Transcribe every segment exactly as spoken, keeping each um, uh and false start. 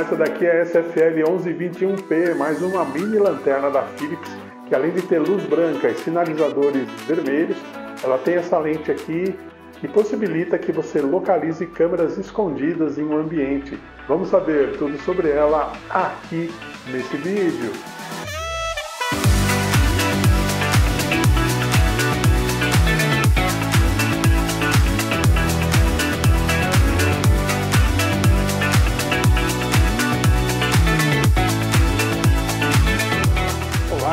essa daqui é a S F L onze vinte e um P, mais uma mini lanterna da Philips, que além de ter luz branca e sinalizadores vermelhos, ela tem essa lente aqui que possibilita que você localize câmeras escondidas em um ambiente. Vamos saber tudo sobre ela aqui nesse vídeo.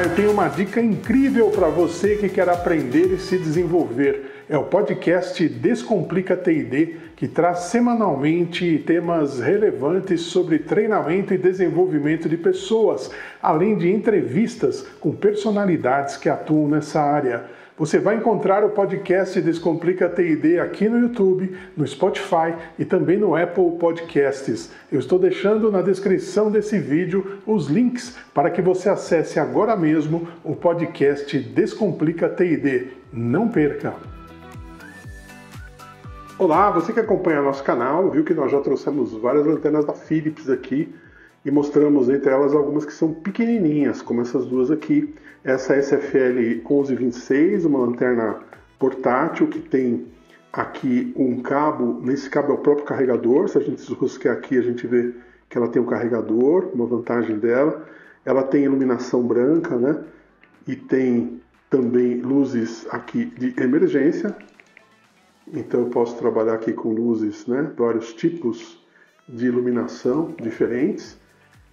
Eu tenho uma dica incrível para você que quer aprender e se desenvolver. É o podcast Descomplica T e D, que traz semanalmente temas relevantes sobre treinamento e desenvolvimento de pessoas, além de entrevistas com personalidades que atuam nessa área. Você vai encontrar o podcast Descomplica T e D aqui no YouTube, no Spotify e também no Apple Podcasts. Eu estou deixando na descrição desse vídeo os links para que você acesse agora mesmo o podcast Descomplica T e D. Não perca! Olá, você que acompanha nosso canal, viu que nós já trouxemos várias lanternas da Philips aqui e mostramos entre elas algumas que são pequenininhas, como essas duas aqui. Essa é a S F L onze vinte e seis, uma lanterna portátil que tem aqui um cabo, nesse cabo é o próprio carregador. Se a gente rosquear aqui a gente vê que ela tem um carregador, uma vantagem dela. Ela tem iluminação branca, né? E tem também luzes aqui de emergência. Então eu posso trabalhar aqui com luzes, né? Vários tipos de iluminação diferentes.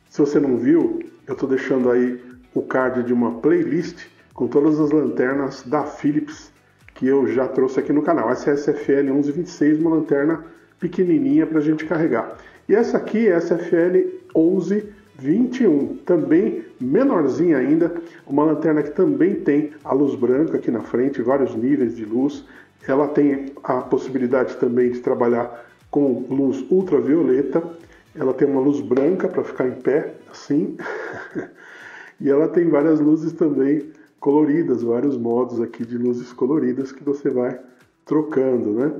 Se você não viu, eu estou deixando aí o card de uma playlist com todas as lanternas da Philips que eu já trouxe aqui no canal. Essa é a S F L onze vinte e seis, uma lanterna pequenininha para a gente carregar. E essa aqui é a S F L onze vinte e um, também menorzinha ainda, uma lanterna que também tem a luz branca aqui na frente, vários níveis de luz. Ela tem a possibilidade também de trabalhar com luz ultravioleta. Ela tem uma luz branca para ficar em pé, assim. E ela tem várias luzes também coloridas, vários modos aqui de luzes coloridas que você vai trocando, né?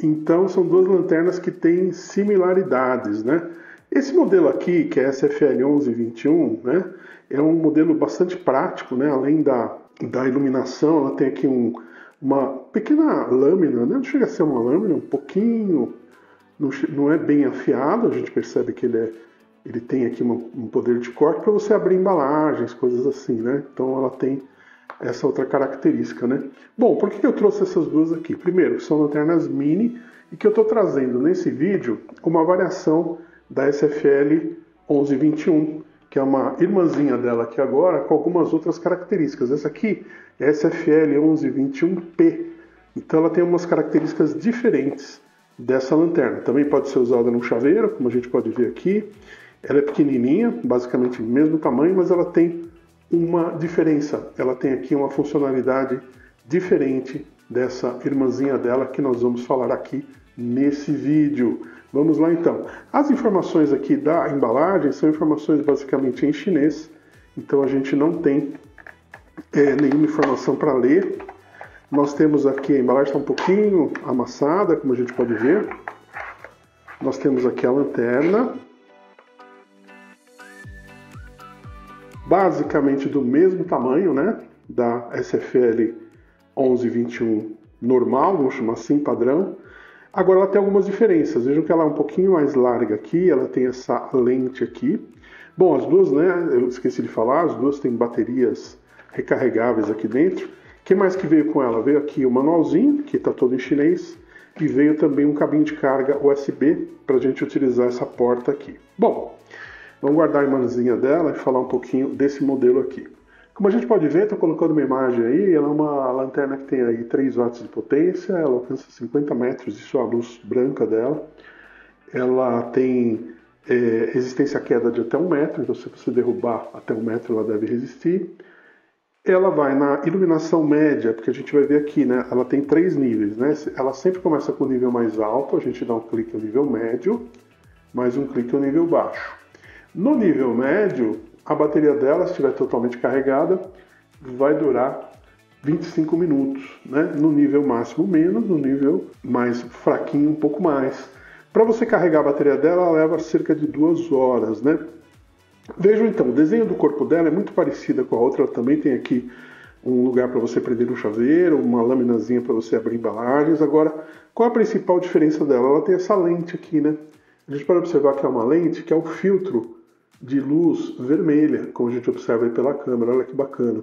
Então são duas lanternas que têm similaridades, né? Esse modelo aqui, que é S F L onze vinte e um, né? É um modelo bastante prático, né? Além da, da iluminação, ela tem aqui um, uma pequena lâmina, né? Não chega a ser uma lâmina, um pouquinho, não, não é bem afiado, a gente percebe que ele é... Ele tem aqui uma, um poder de corte para você abrir embalagens, coisas assim, né? Então ela tem essa outra característica, né? Bom, por que eu trouxe essas duas aqui? Primeiro, são lanternas mini e que eu estou trazendo nesse vídeo uma variação da S F L onze vinte e um, que é uma irmãzinha dela aqui agora, com algumas outras características. Essa aqui é a S F L onze vinte e um P, então ela tem umas características diferentes dessa lanterna. Também pode ser usada num chaveiro, como a gente pode ver aqui. Ela é pequenininha, basicamente do mesmo tamanho, mas ela tem uma diferença. Ela tem aqui uma funcionalidade diferente dessa irmãzinha dela que nós vamos falar aqui nesse vídeo. Vamos lá então. As informações aqui da embalagem são informações basicamente em chinês, então a gente não tem é, nenhuma informação para ler. Nós temos aqui, a embalagem está um pouquinho amassada, como a gente pode ver. Nós temos aqui a lanterna. Basicamente do mesmo tamanho, né, da S F L onze vinte e um normal, vamos chamar assim, padrão. Agora ela tem algumas diferenças, vejam que ela é um pouquinho mais larga aqui, ela tem essa lente aqui. Bom, as duas, né, eu esqueci de falar, as duas têm baterias recarregáveis aqui dentro. O que mais que veio com ela? Veio aqui o manualzinho, que está todo em chinês, e veio também um cabinho de carga U S B para a gente utilizar essa porta aqui. Bom, vamos guardar a imãzinha dela e falar um pouquinho desse modelo aqui. Como a gente pode ver, estou colocando uma imagem aí, ela é uma lanterna que tem aí três watts de potência, ela alcança cinquenta metros, isso é a luz branca dela. Ela tem é, resistência à queda de até um metro, então se você derrubar até um metro ela deve resistir. Ela vai na iluminação média, porque a gente vai ver aqui, né? Ela tem três níveis, né? Ela sempre começa com o nível mais alto, a gente dá um clique no nível médio, mais um clique no nível baixo. No nível médio, a bateria dela, se estiver totalmente carregada, vai durar vinte e cinco minutos, né? No nível máximo menos, no nível mais fraquinho um pouco mais. Para você carregar a bateria dela, ela leva cerca de duas horas, né? Vejam então, o desenho do corpo dela é muito parecida com a outra, ela também tem aqui um lugar para você prender um chaveiro, uma laminazinha para você abrir embalagens. Agora, qual a principal diferença dela? Ela tem essa lente aqui, né? A gente pode observar que é uma lente que é o filtro de luz vermelha, como a gente observa aí pela câmera, olha que bacana.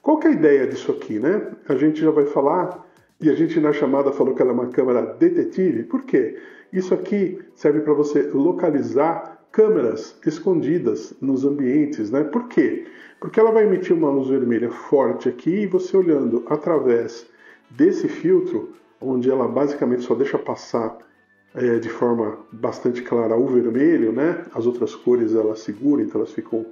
Qual que é a ideia disso aqui, né? A gente já vai falar, e a gente na chamada falou que ela é uma câmera detetive, por quê? Isso aqui serve para você localizar câmeras escondidas nos ambientes, né? Por quê? Porque ela vai emitir uma luz vermelha forte aqui e você olhando através desse filtro, onde ela basicamente só deixa passar é, de forma bastante clara o vermelho, né? As outras cores ela segura, então elas ficam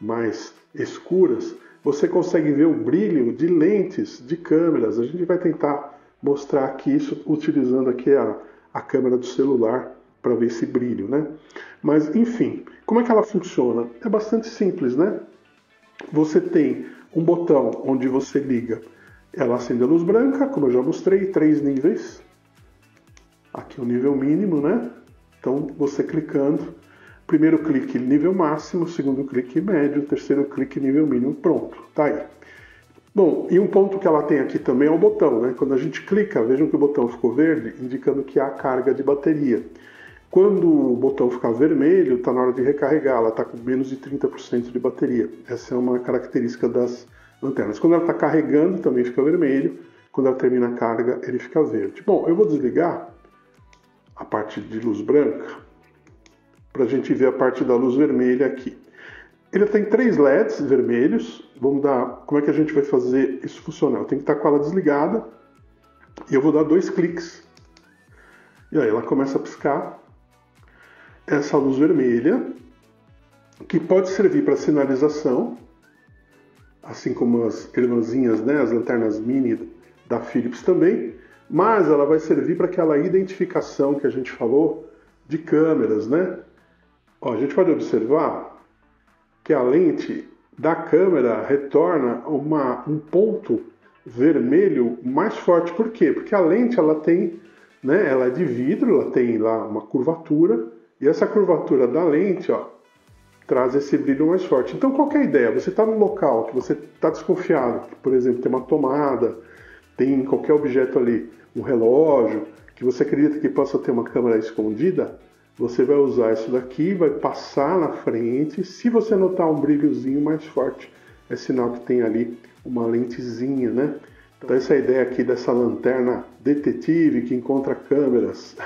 mais escuras. Você consegue ver o brilho de lentes de câmeras. A gente vai tentar mostrar aqui isso utilizando aqui a, a câmera do celular para ver esse brilho, né? Mas enfim, como é que ela funciona? É bastante simples, né? Você tem um botão onde você liga, ela acende a luz branca, como eu já mostrei, três níveis. Aqui é o nível mínimo, né? Então você clicando, primeiro clique nível máximo, segundo clique médio, terceiro clique nível mínimo, pronto, tá aí. Bom, e um ponto que ela tem aqui também é o botão, né? Quando a gente clica, vejam que o botão ficou verde, indicando que há carga de bateria. Quando o botão ficar vermelho, está na hora de recarregar, ela está com menos de trinta por cento de bateria. Essa é uma característica das lanternas. Quando ela está carregando, também fica vermelho. Quando ela termina a carga, ele fica verde. Bom, eu vou desligar a parte de luz branca para a gente ver a parte da luz vermelha aqui. Ele tem três L E Ds vermelhos. Vamos dar... Como é que a gente vai fazer isso funcionar? Eu tenho que estar com ela desligada e eu vou dar dois cliques. E aí ela começa a piscar essa luz vermelha, que pode servir para sinalização, assim como as irmãzinhas, né, as lanternas mini da Philips também, mas ela vai servir para aquela identificação que a gente falou de câmeras, né? Ó, a gente pode observar que a lente da câmera retorna uma, um ponto vermelho mais forte. Por quê? Porque a lente ela tem, né, ela é de vidro, ela tem lá uma curvatura, e essa curvatura da lente, ó, traz esse brilho mais forte. Então, qual que é a ideia? Você está num local que você está desconfiado, que, por exemplo, tem uma tomada, tem qualquer objeto ali, um relógio, que você acredita que possa ter uma câmera escondida, você vai usar isso daqui, vai passar na frente. Se você notar um brilhozinho mais forte, é sinal que tem ali uma lentezinha, né? Então, essa é a ideia aqui dessa lanterna detetive que encontra câmeras.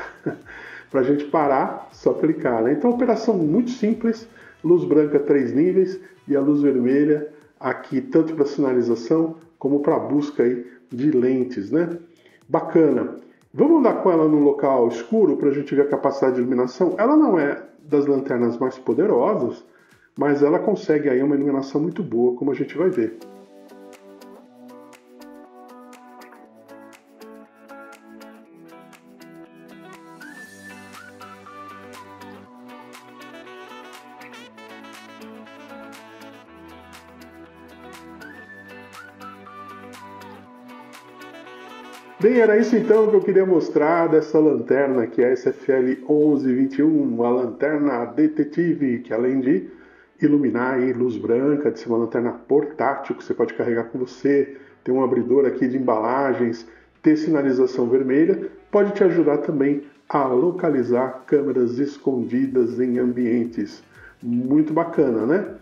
Para a gente parar, só clicar, né? Então, operação muito simples. Luz branca, três níveis. E a luz vermelha aqui, tanto para sinalização, como para busca aí de lentes, né? Bacana. Vamos andar com ela num local escuro para a gente ver a capacidade de iluminação. Ela não é das lanternas mais poderosas, mas ela consegue aí uma iluminação muito boa, como a gente vai ver. Bem, era isso então que eu queria mostrar dessa lanterna, que é a S F L onze vinte e um, a lanterna detetive, que além de iluminar aí luz branca, de ser uma lanterna portátil que você pode carregar com você, tem um abridor aqui de embalagens, ter sinalização vermelha, pode te ajudar também a localizar câmeras escondidas em ambientes. Muito bacana, né?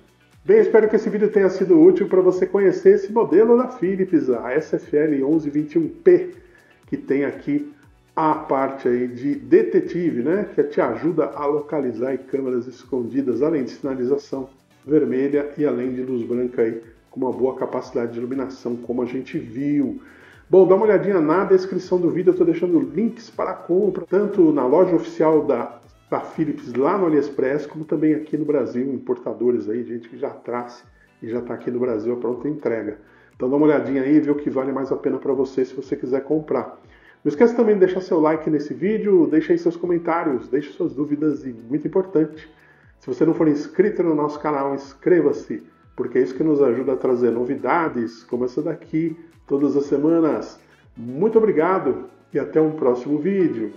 Bem, espero que esse vídeo tenha sido útil para você conhecer esse modelo da Philips, a S F L onze vinte e um P, que tem aqui a parte aí de detetive, né? Que te ajuda a localizar aí câmeras escondidas, além de sinalização vermelha e além de luz branca aí, com uma boa capacidade de iluminação, como a gente viu. Bom, dá uma olhadinha na descrição do vídeo, eu estou deixando links para a compra, tanto na loja oficial da da Philips lá no AliExpress, como também aqui no Brasil, importadores aí, gente que já traz e já está aqui no Brasil a pronta entrega. Então dá uma olhadinha aí e vê o que vale mais a pena para você se você quiser comprar. Não esquece também de deixar seu like nesse vídeo, deixa aí seus comentários, deixe suas dúvidas e, muito importante, se você não for inscrito no nosso canal, inscreva-se, porque é isso que nos ajuda a trazer novidades, como essa daqui, todas as semanas. Muito obrigado e até um próximo vídeo.